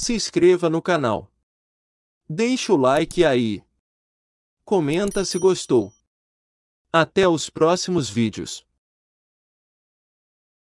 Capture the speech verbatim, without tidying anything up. Se inscreva no canal. Deixe o like aí. Comenta se gostou. Até os próximos vídeos.